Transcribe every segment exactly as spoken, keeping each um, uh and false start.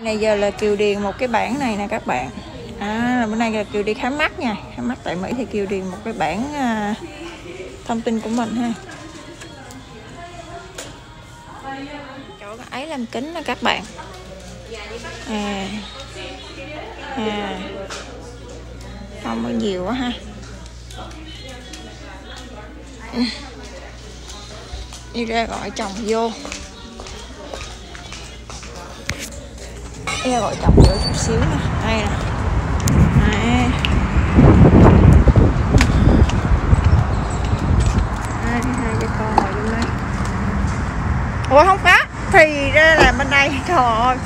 Này giờ là Kiều điền một cái bảng này nè các bạn. À, bữa nay là Kiều đi khám mắt nha, khám mắt tại Mỹ thì Kiều điền một cái bảng à, thông tin của mình ha. Chỗ ấy làm kính đó các bạn. À, à, không có nhiều quá ha. Đi ra gọi chồng vô. Đi ra gọi chồng vô chút xíu nè. Đây nè. Đây. Đây, đi ra cho con ngồi vô đây. Ủa không có. Thì ra là bên đây. Trời ơi.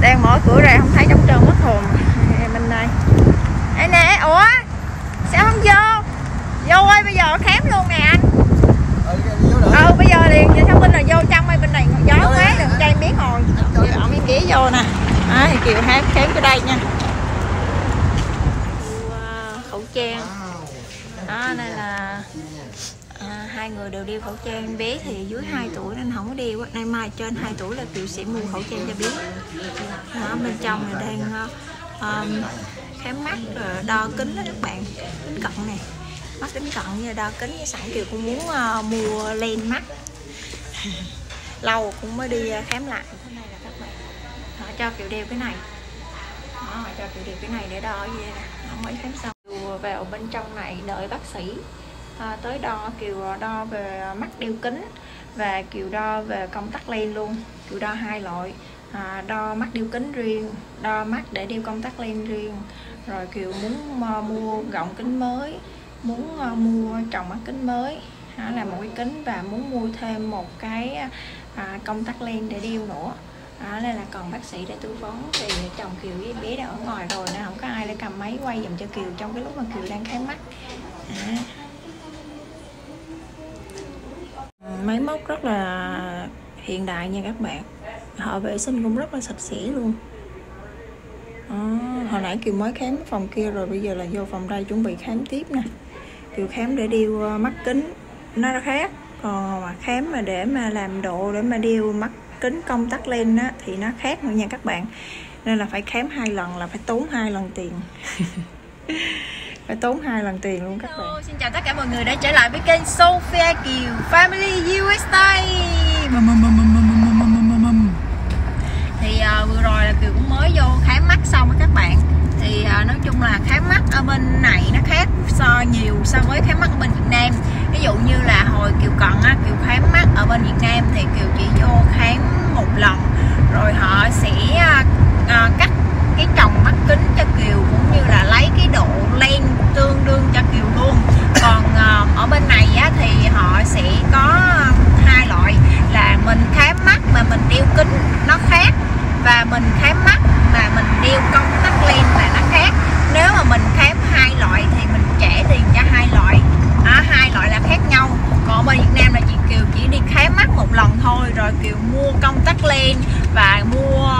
Đang mở cửa ra không thấy trống trơn mất hồn. Bên đây. Đây nè. Ủa sao không vô? Vô ơi bây giờ khám luôn nè anh. Ừ bây giờ liền giờ thông tin là vô trong đây bên này gió quá đừng chay miếng hồi giờ ông miếng ký vô nè. Đấy Kiều hát khám cái đây nha. Wow, khẩu trang đó nên là à, hai người đều đeo khẩu trang. Bé thì dưới hai tuổi nên không có đeo, nay mai trên hai tuổi là Kiều sẽ mua khẩu trang cho bé. Đó, bên trong là đang um, khám mắt rồi đo kính đó các bạn, kính cận này. Mắt kính cận như đo kính với sẵn Kiều cũng muốn uh, mua lens mắt. Lâu cũng mới đi khám lại. Cái này là các bạn. Họ cho Kiều đeo cái này. Đó, cho Kiều đeo cái này để đo gì nè. Không mới khám xong. Kiều vào bên trong này đợi bác sĩ à, tới đo. Kiều đo về mắt đeo kính và Kiều đo về công tắc lens luôn. Kiều đo hai loại. À, đo mắt đeo kính riêng, đo mắt để đeo công tắc lens riêng. Rồi Kiều muốn uh, mua gọng kính mới. Muốn uh, mua trồng mắt kính mới à, là một cái kính và muốn mua thêm một cái à, công tắc lens để đeo nữa à, nên là còn bác sĩ để tư vấn. Thì chồng Kiều với bé đã ở ngoài rồi nên không có ai để cầm máy quay dùm cho Kiều trong cái lúc mà Kiều đang khám mắt à. Máy móc rất là hiện đại nha các bạn, họ vệ sinh cũng rất là sạch sẽ luôn. À, hồi nãy Kiều mới khám phòng kia rồi bây giờ là vô phòng đây chuẩn bị khám tiếp nè. Kiều khám để đeo mắt kính nó khác, còn mà khám mà để mà làm độ để mà đeo mắt kính công tắc lens á thì nó khác nữa nha các bạn, nên là phải khám hai lần là phải tốn hai lần tiền. Phải tốn hai lần tiền luôn các bạn. Hello, xin chào tất cả mọi người đã trở lại với kênh Sophia Kieu Family Usa. Thì uh, vừa rồi là Kiều cũng mới vô khám mắt xong các bạn. Thì uh, nói chung là khám mắt ở bên này nó khác so nhiều so với khám mắt ở bên Việt Nam. Ví dụ như là hồi Kiều còn á, Kiều khám mắt ở bên Việt Nam thì Kiều chỉ vô khám một lần rồi họ sẽ uh, uh, cắt cái tròng mắt kính cho Kiều cũng như là lấy cái độ len tương đương cho Kiều luôn. Còn uh, ở bên này á, thì họ sẽ có hai loại là mình khám mắt mà mình đeo kính nó khác, và mình khám mắt mà mình đeo công tắc lens là nó khác. Nếu mà mình khám hai loại thì mình trả tiền cho hai loại à, hai loại là khác nhau. Còn bên Việt Nam là chị Kiều chỉ đi khám mắt một lần thôi, rồi Kiều mua công tắc lens và mua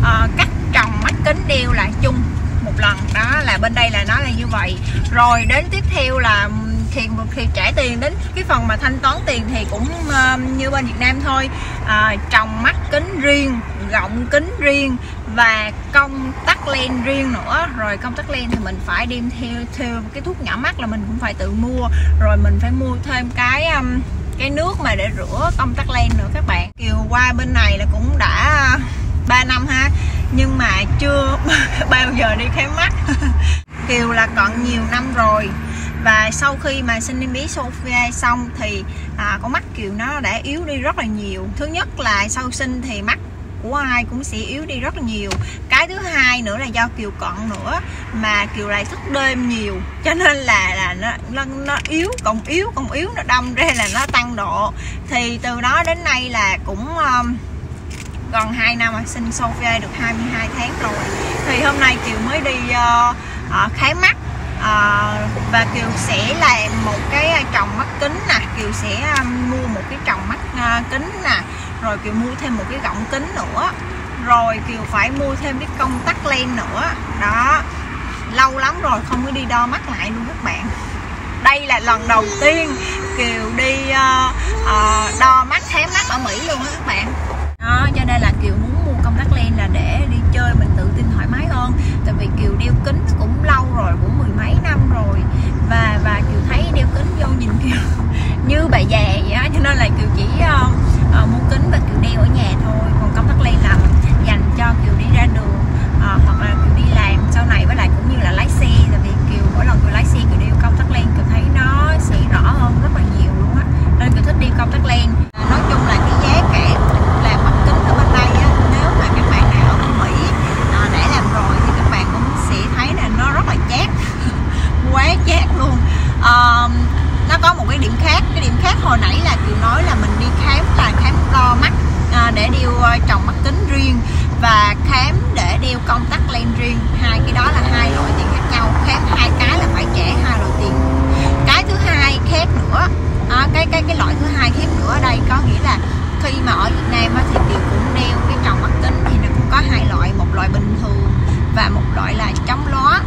uh, cắt tròng mắt kính đeo lại chung một lần. Đó là bên đây là nó là như vậy. Rồi đến tiếp theo là thì khi trả tiền đến cái phần mà thanh toán tiền thì cũng uh, như bên Việt Nam thôi à, tròng mắt kính riêng, gọng kính riêng và công tắc lens riêng nữa. Rồi công tắc lens thì mình phải đem theo theo cái thuốc nhỏ mắt là mình cũng phải tự mua, rồi mình phải mua thêm cái um, cái nước mà để rửa công tắc lens nữa các bạn. Kiều qua bên này là cũng đã ba năm ha, nhưng mà chưa bao giờ đi khám mắt. Kiều là còn nhiều năm rồi. Và sau khi mà sinh em bé Sophia xong thì à, con mắt Kiều nó đã yếu đi rất là nhiều. Thứ nhất là sau sinh thì mắt của ai cũng sẽ yếu đi rất là nhiều. Cái thứ hai nữa là do Kiều cận nữa mà Kiều lại thức đêm nhiều, cho nên là là nó, nó, nó yếu, còn yếu, còn yếu nó đâm ra là nó tăng độ. Thì từ đó đến nay là cũng um, gần hai năm mà sinh Sophia được hai mươi hai tháng rồi. Thì hôm nay Kiều mới đi uh, uh, khám mắt. À, và Kiều sẽ làm một cái tròng mắt kính nè, Kiều sẽ mua một cái tròng mắt kính nè, rồi Kiều mua thêm một cái gọng kính nữa, rồi Kiều phải mua thêm cái công tắc lens nữa. Đó, lâu lắm rồi không có đi đo mắt lại luôn các bạn. Đây là lần đầu tiên Kiều đi uh, uh, đo mắt khám mắt ở Mỹ luôn đó các bạn. Đó, cho nên là Kiều muốn mua công tắc lens là để đi chơi cái cái loại thứ hai khác nữa ở đây, có nghĩa là khi mà ở Việt Nam á, thì Kiều cũng đeo cái tròng mắt kính thì nó cũng có hai loại, một loại bình thường và một loại là chống lóa.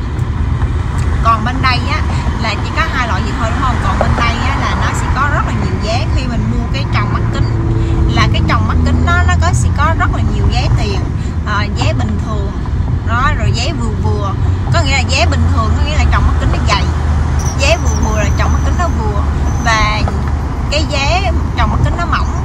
Còn bên đây á là chỉ có hai loại gì thôi đúng không? Còn bên đây á, là nó sẽ có rất là nhiều giá khi mình mua cái tròng mắt kính. Là cái tròng mắt kính nó nó có sẽ có rất là nhiều giá tiền, à, giá bình thường đó rồi giá vừa vừa, có nghĩa là giá bình thường có nghĩa là tròng mắt kính nó dày, giá vừa vừa là tròng mắt kính nó vừa, và cái giá tròng mắt kính nó mỏng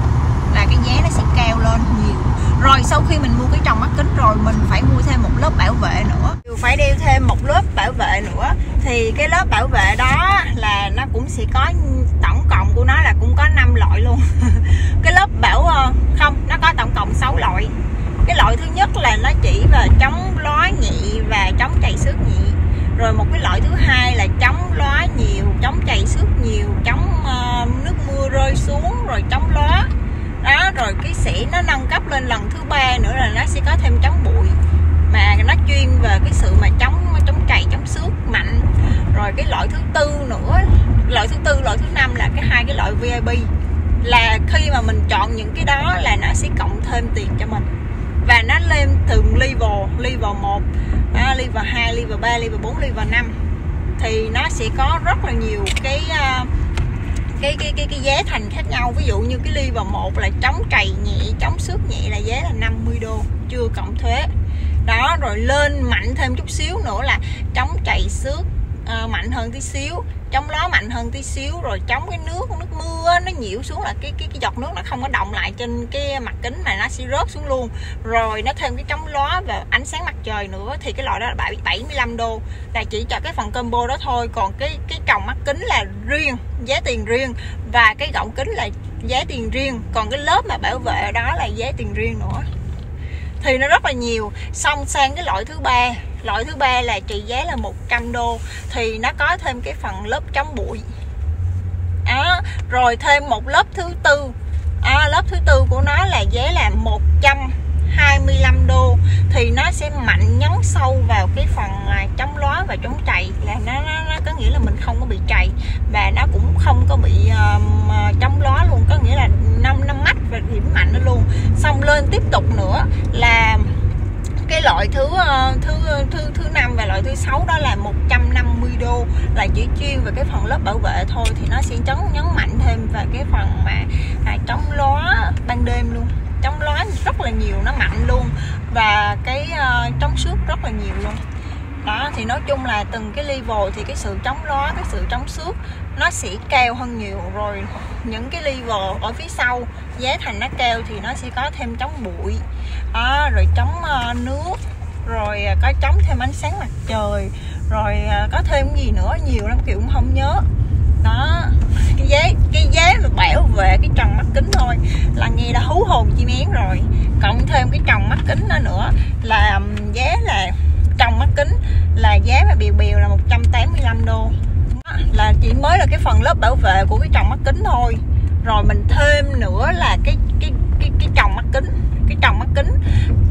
là cái giá nó sẽ cao lên nhiều. Rồi sau khi mình mua cái tròng mắt kính rồi mình phải mua thêm một lớp bảo vệ nữa, phải đeo thêm một lớp bảo vệ nữa. Thì cái lớp bảo vệ đó là nó cũng sẽ có, tổng cộng của nó là cũng có năm loại luôn. Cái lớp bảo không, nó có tổng cộng sáu loại. Cái loại thứ nhất là nó chỉ về chống lóa nhẹ và chống trầy xước nhẹ. Rồi một cái loại thứ hai là chống lóa nhiều, chống trầy xước nhiều, chống uh, nước mưa rơi xuống, rồi chống lóa đó. Rồi cái xỉ nó nâng cấp lên lần thứ ba nữa là nó sẽ có thêm chống bụi, mà nó chuyên về cái sự mà chống chống trầy, chống xước mạnh. Rồi cái loại thứ tư nữa, loại thứ tư, loại thứ năm là cái hai cái loại vê i pê, là khi mà mình chọn những cái đó là nó sẽ cộng thêm tiền cho mình, và nó lên từng level, level một, à, level hai, level ba, level bốn, level năm, thì nó sẽ có rất là nhiều cái uh, cái cái cái cái giá thành khác nhau. Ví dụ như cái level một là chống trầy nhẹ, chống xước nhẹ là giá là năm mươi đô chưa cộng thuế. Đó, rồi lên mạnh thêm chút xíu nữa là chống trầy xước uh, mạnh hơn tí xíu, chống ló mạnh hơn tí xíu, rồi chống cái nước nước mưa nó nhiễu xuống là cái cái cái giọt nước nó không có động lại trên cái mặt kính mà nó sẽ rớt xuống luôn. Rồi nó thêm cái chống ló và ánh sáng mặt trời nữa, thì cái loại đó là bảy mươi lăm đô, là chỉ cho cái phần combo đó thôi. Còn cái cái tròng mắt kính là riêng, giá tiền riêng, và cái gọng kính là giá tiền riêng, còn cái lớp mà bảo vệ đó là giá tiền riêng nữa. Thì nó rất là nhiều. Xong sang cái loại thứ ba, loại thứ ba là trị giá là một trăm đô, thì nó có thêm cái phần lớp chống bụi đó, rồi thêm một lớp thứ tư, à, lớp thứ tư của nó là giá là một trăm hai mươi lăm đô, thì nó sẽ mạnh nhấn sâu vào cái phần chống lóa và chống trầy, là nó, nó, nó có nghĩa là mình không có bị trầy và nó cũng không có bị um, chống lóa luôn, có nghĩa là năm năm mắt và điểm mạnh nó luôn. Xong lên tiếp tục nữa là cái loại thứ thứ thứ thứ năm và loại thứ sáu, đó là một trăm năm mươi đô, là chỉ chuyên về cái phần lớp bảo vệ thôi, thì nó sẽ chấn nhấn mạnh thêm về cái phần mà à, chống lóa ban đêm luôn, chống lóa rất là nhiều, nó mạnh luôn, và cái uh, chống xước rất là nhiều luôn. Đó, thì nói chung là từng cái level thì cái sự chống lóa, cái sự chống xước nó sẽ cao hơn nhiều. Rồi những cái level ở phía sau giá thành nó cao thì nó sẽ có thêm chống bụi, à, rồi chống uh, nước, rồi có chống thêm ánh sáng mặt trời, rồi uh, có thêm cái gì nữa nhiều lắm kiểu cũng không nhớ. Đó, cái giá cái giá mà bảo vệ cái tròng mắt kính thôi là nghe đã hú hồn chi miếng rồi, cộng thêm cái tròng mắt kính đó nữa là giá là tròng mắt kính là giá mà bìu bìu là một trăm tám mươi lăm đô. Đó, là chỉ mới là cái phần lớp bảo vệ của cái tròng mắt kính thôi. Rồi mình thêm nữa là cái cái cái cái tròng mắt kính, cái tròng mắt kính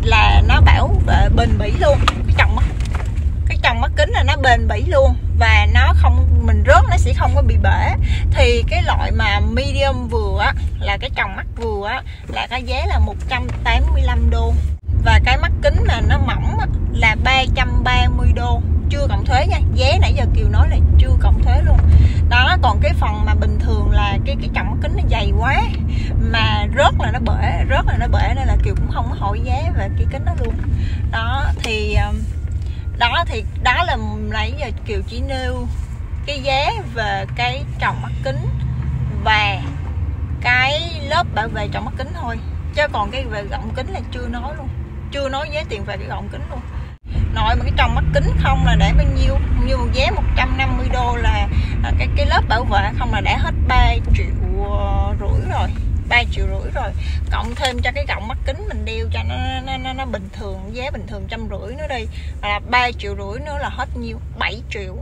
là nó bảo vệ bền bỉ luôn. Cái tròng mắt cái tròng mắt kính là nó bền bỉ luôn, và nó không, mình rớt nó sẽ không có bị bể. Thì cái loại mà medium vừa á, là cái tròng mắt vừa á, là cái giá là một trăm tám mươi lăm đô, và cái mắt kính mà nó mỏng á, là ba trăm ba mươi đô chưa cộng thuế nha. Giá nãy giờ Kiều nói là chưa cộng thuế luôn đó. Còn cái phần mà bình thường là cái cái tròng mắt kính nó dày quá mà rớt là nó bể, rớt là nó bể, nên là Kiều cũng không có hỏi giá về cái kính đó luôn. Đó thì đó thì đó là nãy giờ Kiều chỉ nêu cái giá về cái tròng mắt kính và cái lớp bảo vệ tròng mắt kính thôi, chứ còn cái về gọng kính là chưa nói luôn, chưa nói giá tiền về cái gọng kính luôn. Nội mà cái tròng mắt kính không là để bao nhiêu, như một giá một trăm năm mươi đô là, là cái cái lớp bảo vệ không là đã hết ba triệu rưỡi rồi, ba triệu rưỡi rồi, cộng thêm cho cái gọng mắt kính mình đeo cho nó nó, nó, nó bình thường, giá bình thường trăm rưỡi nữa đi là ba triệu rưỡi nữa là hết nhiêu, bảy triệu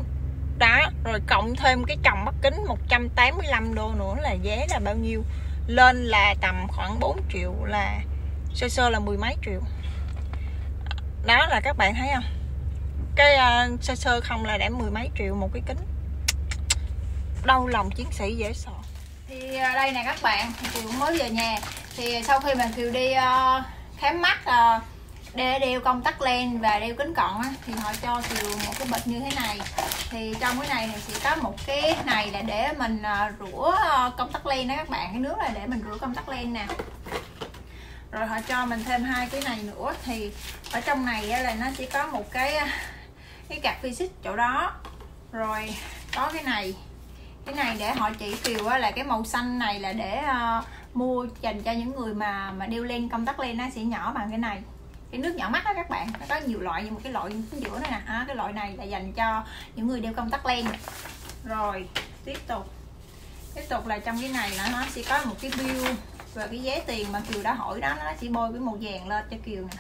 đó. Rồi cộng thêm cái tròng mắt kính một trăm tám mươi lăm đô nữa là giá là bao nhiêu, lên là tầm khoảng bốn triệu, là sơ sơ là mười mấy triệu. Đó là các bạn thấy không, cái uh, sơ sơ không là đã mười mấy triệu một cái kính, đau lòng chiến sĩ dễ sợ. Thì đây nè các bạn, Kiều mới về nhà. Thì sau khi mà Kiều đi uh, khám mắt uh, để đeo công tắc len và đeo kính cận á, thì họ cho Kiều một cái bịch như thế này. Thì trong cái này thì sẽ có một cái này là để mình uh, rửa công tắc len đó các bạn. Cái nước này để mình rửa công tắc len nè. Rồi họ cho mình thêm hai cái này nữa. Thì ở trong này là nó chỉ có một cái cái gạt phi xích chỗ đó. Rồi có cái này. Cái này để họ chỉ Kiều là cái màu xanh này là để uh, mua dành cho những người mà mà đeo len công tắc len, nó sẽ nhỏ bằng cái này. Cái nước nhỏ mắt đó các bạn, nó có nhiều loại, nhưng một cái loại giữa này nè, à, cái loại này là dành cho những người đeo công tắc len. Rồi tiếp tục. Tiếp tục là trong cái này là nó sẽ có một cái bill và cái giá tiền mà Kiều đã hỏi đó, nó sẽ bôi cái màu vàng lên cho Kiều nè.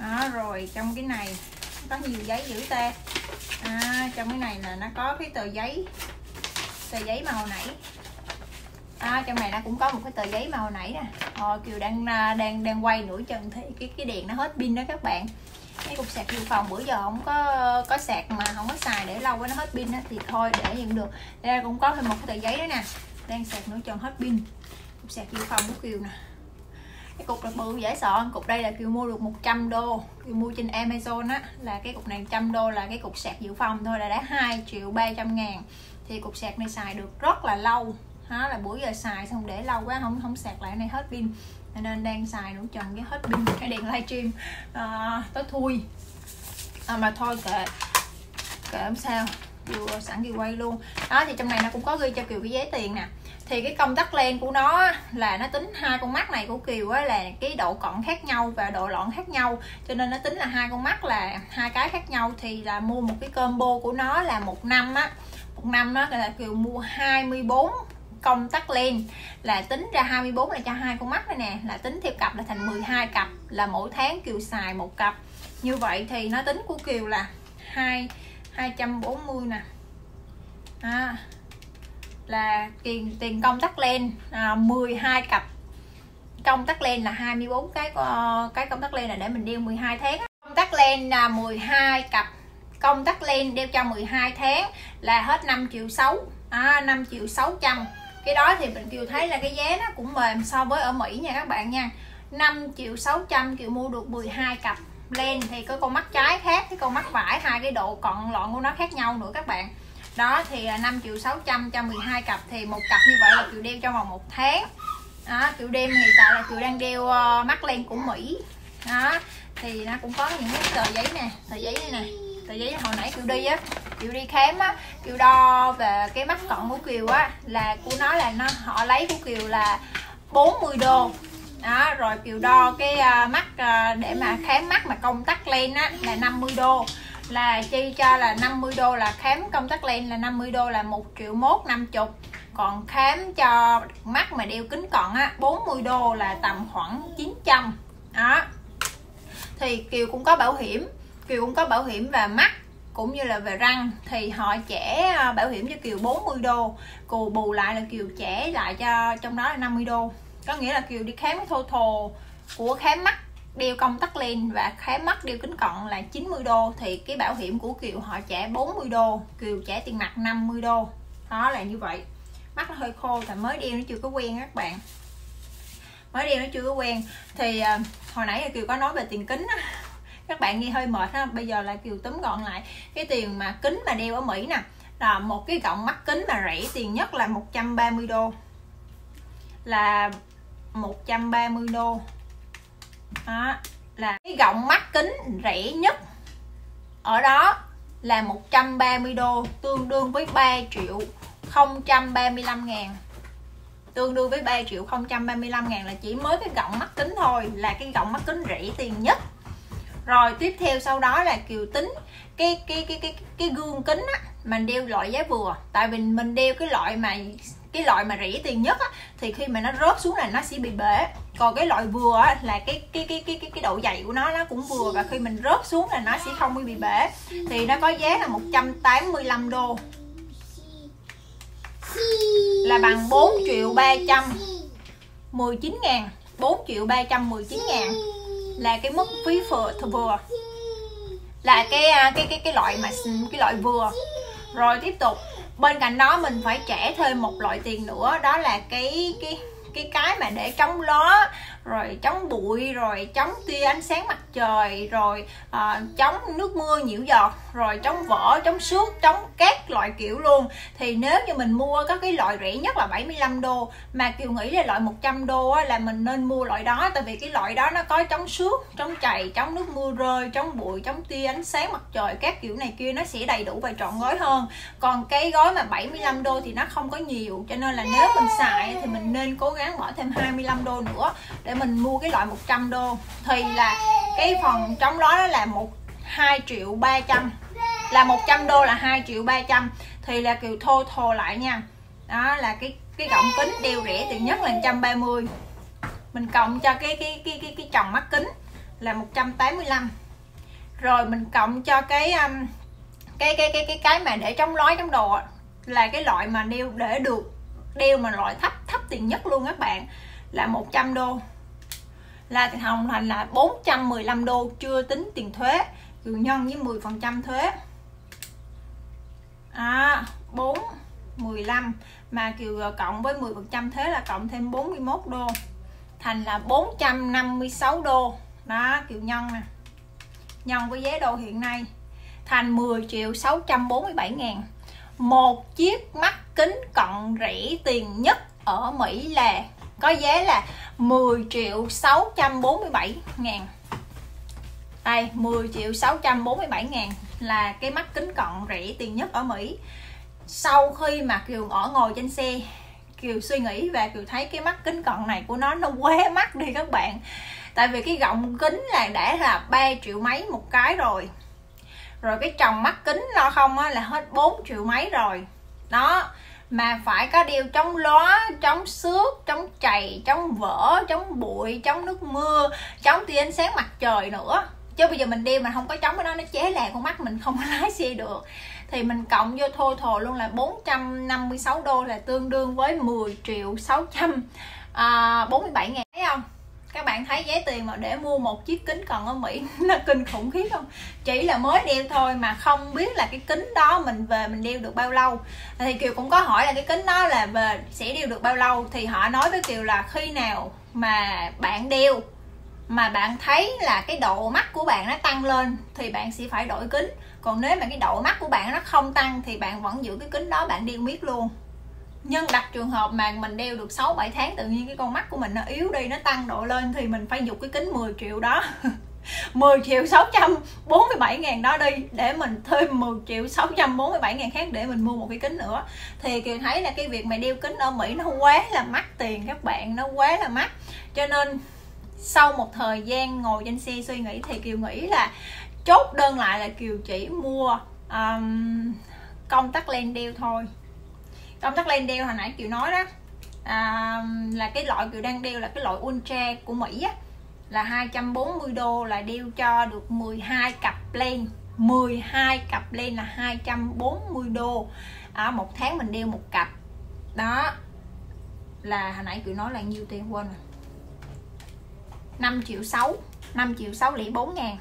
À, rồi trong cái này có nhiều giấy giữ ta. À, trong cái này là nó có cái tờ giấy, tờ giấy mà hồi nãy. À, trong này nó cũng có một cái tờ giấy mà hồi nãy nè. Ờ, Kiều đang đang đang quay nửa chừng thì cái cái đèn nó hết pin đó các bạn. Cái cục sạc dự phòng bữa giờ không có có sạc mà không có xài để lâu quá nó hết pin đó, thì thôi để vậy cũng được. Đây cũng có thêm một cái tờ giấy đó nè. Đang sạc nửa chừng hết pin. Cục sạc dự phòng của Kiều nè. Cái cục là bự dễ sợ, cục đây là Kiều mua được một trăm đô. Kiều mua trên Amazon á, là cái cục này một trăm đô, là cái cục sạc dự phòng thôi là đã hai triệu ba trăm ngàn. Thì cục sạc này xài được rất là lâu. Đó là buổi giờ xài xong để lâu quá không không sạc lại, này hết pin nên đang xài nửa chừng cái hết pin. Cái đèn livestream à, tới thui à, mà thôi kệ kệ không sao, vừa sẵn Kiều quay luôn đó. Thì trong này nó cũng có ghi cho Kiều cái giấy tiền nè. Thì cái công tắc len của nó là nó tính hai con mắt này của Kiều ấy là cái độ cận khác nhau và độ lõn khác nhau, cho nên nó tính là hai con mắt là hai cái khác nhau. Thì là mua một cái combo của nó là một năm á, một năm đó là Kiều mua hai mươi bốn công tắc len, là tính ra hai mươi bốn là cho hai con mắt này nè, là tính theo cặp là thành mười hai cặp, là mỗi tháng Kiều xài một cặp. Như vậy thì nó tính của Kiều là hai trăm bốn mươi nè. À, là tiền tiền công tắc len à, mười hai cặp. Công tắc len là hai mươi bốn cái cái công tắc len là để mình đeo mười hai tháng. Công tắc len là mười hai cặp. Công tắc len đeo cho mười hai tháng là hết năm triệu sáu. À, năm triệu sáu trăm. Cái đó thì mình Kiều thấy là cái giá nó cũng mềm so với ở Mỹ nha các bạn nha. Năm triệu sáu trăm Kiều mua được mười hai cặp len. Thì có con mắt trái khác, cái con mắt phải, hai cái độ cận lõn của nó khác nhau nữa các bạn. Đó thì năm triệu sáu trăm cho mười hai cặp. Thì một cặp như vậy là Kiều đeo trong vòng một tháng. Đó, Kiều đeo hiện tại là Kiều đang đeo mắt len của Mỹ. Đó, thì nó cũng có những cái tờ giấy nè, tờ giấy này nè, tờ giấy hồi nãy Kiều đi á, Kiều đi khám á, Kiều đo về cái mắt cận của Kiều á, là của nó là nó họ lấy của Kiều là bốn mươi đô. Đó, rồi Kiều đo cái mắt để mà khám mắt mà công tắc len á là năm mươi đô. Là chi cho là năm mươi đô là khám công tắc len là năm mươi đô là một triệu mốt năm mươi. Còn khám cho mắt mà đeo kính cận á bốn mươi đô là tầm khoảng chín trăm. Đó. Thì Kiều cũng có bảo hiểm, Kiều cũng có bảo hiểm và mắt cũng như là về răng, thì họ trả bảo hiểm cho Kiều bốn mươi đô, Kiều bù lại là Kiều trả lại cho trong đó là năm mươi đô. Có nghĩa là Kiều đi khám cái total của khám mắt đeo công tắc len và khám mắt đeo kính cận là chín mươi đô, thì cái bảo hiểm của Kiều họ trả bốn mươi đô, Kiều trả tiền mặt năm mươi đô. Đó là như vậy. Mắt nó hơi khô tại mới đeo nó chưa có quen các bạn. Mới đeo nó chưa có quen. Thì hồi nãy là Kiều có nói về tiền kính á, các bạn nghe hơi mệt ha. Bây giờ là Kiều túm gọn lại cái tiền mà kính mà đeo ở Mỹ nè, là một cái gọng mắt kính mà rẻ tiền nhất là một trăm ba mươi đô, là một trăm ba mươi đô. Đó, là cái gọng mắt kính rẻ nhất ở đó là một trăm ba mươi đô, tương đương với ba triệu không trăm ba mươi lăm ngàn, tương đương với ba triệu không trăm ba mươi lăm ngàn, là chỉ mới cái gọng mắt kính thôi, là cái gọng mắt kính rẻ tiền nhất. Rồi tiếp theo sau đó là Kiều tính cái cái cái cái cái gương kính á, mình đeo loại giá vừa, tại vì mình đeo cái loại mà cái loại mà rẻ tiền nhất á, thì khi mà nó rớt xuống là nó sẽ bị bể. Còn cái loại vừa á, là cái cái cái cái cái cái độ dày của nó nó cũng vừa, và khi mình rớt xuống là nó sẽ không bị bể. Thì nó có giá là một trăm tám mươi lăm đô, là bằng bốn triệu ba trăm mười chín ngàn, bốn triệu ba trăm mười chín ngàn. Là cái mức phí vừa, vừa là cái cái cái cái loại mà cái loại vừa. Rồi tiếp tục Bên cạnh đó mình phải trả thêm một loại tiền nữa, đó là cái cái cái cái mà để chống gió, rồi chống bụi, rồi chống tia ánh sáng mặt trời, rồi à, chống nước mưa nhiễu giọt, rồi chống vỏ, chống xước, chống các loại kiểu luôn. Thì nếu như mình mua có cái loại rẻ nhất là bảy mươi lăm đô, mà Kiều nghĩ là loại một trăm đô á, là mình nên mua loại đó. Tại vì cái loại đó nó có chống xước, chống chày, chống nước mưa rơi, chống bụi, chống tia ánh sáng mặt trời, các kiểu này kia, nó sẽ đầy đủ và trọn gói hơn. Còn cái gói mà bảy mươi lăm đô thì nó không có nhiều, cho nên là nếu mình xài thì mình nên cố gắng bỏ thêm hai mươi lăm đô nữa để mình mua cái loại một trăm đô. Thì là cái phần chống đó, đó là một hai triệu ba trăm, là một trăm đô là hai triệu ba trăm. Thì là Kiều thô thô lại nha, đó là cái cái gọng kính đeo rẻ tiền nhất là một trăm ba mươi, mình cộng cho cái cái cái cái, cái tròng mắt kính là một trăm tám mươi lăm, rồi mình cộng cho cái um, cái cái cái cái cái mà để chống lói chống đồ, là cái loại mà đeo để được đeo mà loại thấp thấp tiền nhất luôn các bạn, là một trăm đô, là tiền hồng thành là bốn trăm mười lăm đô, chưa tính tiền thuế, trừ nhân với mười phần trăm thuế. À, bốn mười lăm mà Kiều cộng với mười phần trăm thuế là cộng thêm bốn mươi mốt đô, thành là bốn trăm năm mươi sáu đô. Đó, Kiều nhân nè. Nhân với giá đô hiện nay thành mười triệu sáu trăm bốn mươi bảy ngàn. Một chiếc mắt kính cận rẻ tiền nhất ở Mỹ là có giá là mười triệu sáu trăm bốn mươi bảy ngàn. Đây, mười triệu sáu trăm bốn mươi bảy ngàn là cái mắt kính cận rẻ tiền nhất ở Mỹ. Sau khi mà Kiều ở ngồi trên xe, Kiều suy nghĩ và Kiều thấy cái mắt kính cận này của nó nó quá mắc đi các bạn. Tại vì cái gọng kính là đã là ba triệu mấy một cái rồi. Rồi cái tròng mắt kính nó không á, là hết bốn triệu mấy rồi. Đó, mà phải có điều chống lóa, chống xước, chống chày, chống vỡ, chống bụi, chống nước mưa, chống tia ánh sáng mặt trời nữa. Chứ bây giờ mình đeo mà không có chống cái đó, nó chế là con mắt mình không có lái xe được. Thì mình cộng vô thô thồ luôn là bốn trăm năm mươi sáu đô, là tương đương với mười triệu sáu trăm bốn mươi bảy ngàn. Thấy không? Các bạn thấy giá tiền mà để mua một chiếc kính cận ở Mỹ nó kinh khủng khiếp không? Chỉ là mới đeo thôi mà không biết là cái kính đó mình về mình đeo được bao lâu. Thì Kiều cũng có hỏi là cái kính đó là về sẽ đeo được bao lâu. Thì họ nói với Kiều là khi nào mà bạn đeo mà bạn thấy là cái độ mắt của bạn nó tăng lên thì bạn sẽ phải đổi kính. Còn nếu mà cái độ mắt của bạn nó không tăng thì bạn vẫn giữ cái kính đó bạn đeo miết luôn. Nhưng đặt trường hợp mà mình đeo được sáu bảy tháng, tự nhiên cái con mắt của mình nó yếu đi, nó tăng độ lên, thì mình phải giục cái kính mười triệu đó mười triệu sáu trăm bốn mươi bảy ngàn đó đi, để mình thêm mười triệu sáu trăm bốn mươi bảy ngàn khác để mình mua một cái kính nữa. Thì Kiều thấy là cái việc mà đeo kính ở Mỹ nó quá là mắc tiền các bạn, nó quá là mắc. Cho nên sau một thời gian ngồi trên xe suy nghĩ thì Kiều nghĩ là chốt đơn lại là Kiều chỉ mua um, công tắc len đeo thôi. Công tắc len đeo hồi nãy Kiều nói đó à, là cái loại Kiều đang đeo là cái loại Ultra của Mỹ á, là hai trăm bốn mươi đô, là đeo cho được mười hai cặp len, mười hai cặp len là hai trăm bốn mươi đô à, một tháng mình đeo một cặp. Đó là hồi nãy Kiều nói là nhiêu tiền quên rồi, năm triệu sáu, năm triệu sáu trăm lẻ bốn ngàn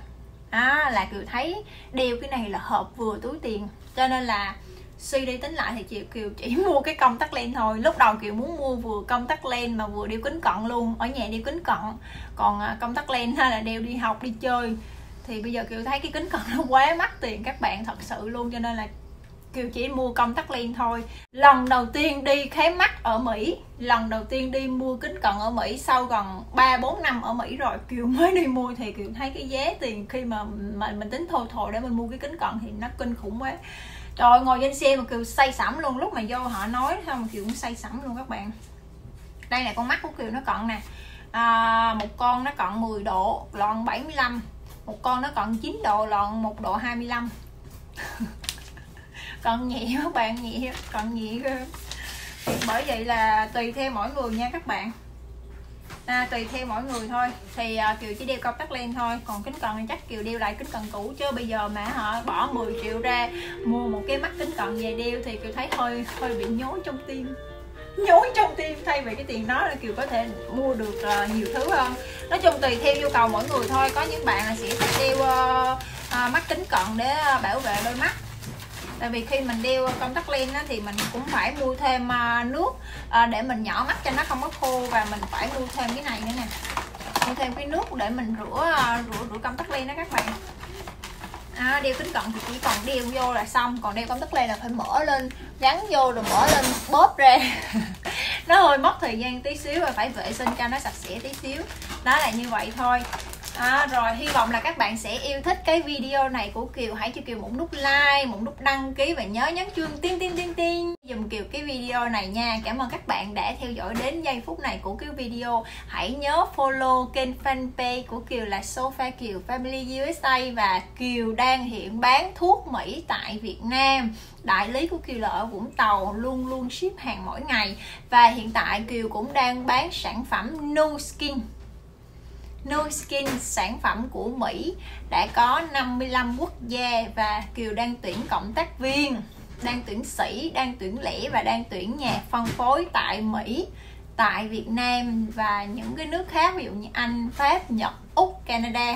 à, là Kiều thấy đeo cái này là hợp vừa túi tiền. Cho nên là suy đi tính lại thì Kiều chỉ mua cái công tắc len thôi. Lúc đầu Kiều muốn mua vừa công tắc len mà vừa đeo kính cận luôn, ở nhà đeo kính cận, còn công tắc len là đeo đi học đi chơi. Thì bây giờ Kiều thấy cái kính cận nó quá mắc tiền các bạn, thật sự luôn, cho nên là Kiều chỉ mua công tắc len thôi. Lần đầu tiên đi khám mắt ở Mỹ, lần đầu tiên đi mua kính cận ở Mỹ sau gần ba bốn năm ở Mỹ rồi Kiều mới đi mua, thì Kiều thấy cái giá tiền khi mà mà mình tính thô thồ để mình mua cái kính cận thì nó kinh khủng quá. Trời ơi, ngồi trên xe mà Kiều say sẩm luôn, lúc mà vô họ nói xong Kiều cũng say sẩm luôn các bạn. Đây là con mắt của Kiều nó cận nè à, một con nó cận mười độ lọn bảy mươi lăm, một con nó cận chín độ lọn một độ hai mươi lăm cận nhẹ các bạn, nhẹ, cận nhẹ cơ. Bởi vậy là tùy theo mỗi người nha các bạn à, tùy theo mỗi người thôi. Thì uh, Kiều chỉ đeo công tắc len thôi, còn kính cận thì chắc Kiều đeo lại kính cận cũ. Chứ bây giờ mà họ bỏ mười triệu ra mua một cái mắt kính cận về đeo thì Kiều thấy hơi hơi bị nhối trong tim, nhối trong tim. Thay vì cái tiền đó là Kiều có thể mua được uh, nhiều thứ hơn. Nói chung tùy theo nhu cầu mỗi người thôi. Có những bạn là sẽ thích đeo uh, uh, mắt kính cận để bảo vệ đôi mắt, Tại vì khi mình đeo contact lens á, thì mình cũng phải mua thêm nước để mình nhỏ mắt cho nó không có khô, và mình phải mua thêm cái này nữa nè, mua thêm cái nước để mình rửa rửa rửa contact lens đó các bạn. À, đeo kính cận thì chỉ cần đeo vô là xong, còn đeo contact lens là phải mở lên, gắn vô rồi mở lên bóp ra nó hơi mất thời gian tí xíu, và phải vệ sinh cho nó sạch sẽ tí xíu. Đó là như vậy thôi. À, rồi hy vọng là các bạn sẽ yêu thích cái video này của Kiều. Hãy cho Kiều một nút like, một nút đăng ký và nhớ nhấn chuông tin tin tin tin dùm Kiều cái video này nha. Cảm ơn các bạn đã theo dõi đến giây phút này của cái video. Hãy nhớ follow kênh fanpage của Kiều là Sophia Kieu Family u ét a, và Kiều đang hiện bán thuốc Mỹ tại Việt Nam. Đại lý của Kiều là ở Vũng Tàu, luôn luôn ship hàng mỗi ngày, và hiện tại Kiều cũng đang bán sản phẩm Nu Skin. Nu Skin sản phẩm của Mỹ đã có năm mươi lăm quốc gia, và Kiều đang tuyển cộng tác viên, đang tuyển sĩ, đang tuyển lẻ và đang tuyển nhà phân phối tại Mỹ, tại Việt Nam và những cái nước khác ví dụ như Anh, Pháp, Nhật, Úc, Canada.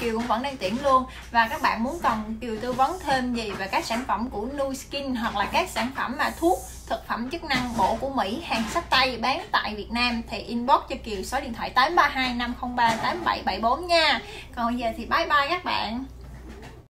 Kiều cũng vẫn đang tuyển luôn. Và các bạn muốn cần Kiều tư vấn thêm gì về các sản phẩm của Nu Skin, hoặc là các sản phẩm mà thuốc, thực phẩm chức năng bộ của Mỹ, hàng sách tay bán tại Việt Nam, thì inbox cho Kiều số điện thoại tám ba hai năm không ba tám bảy bảy bốn nha. Còn giờ thì bye bye các bạn.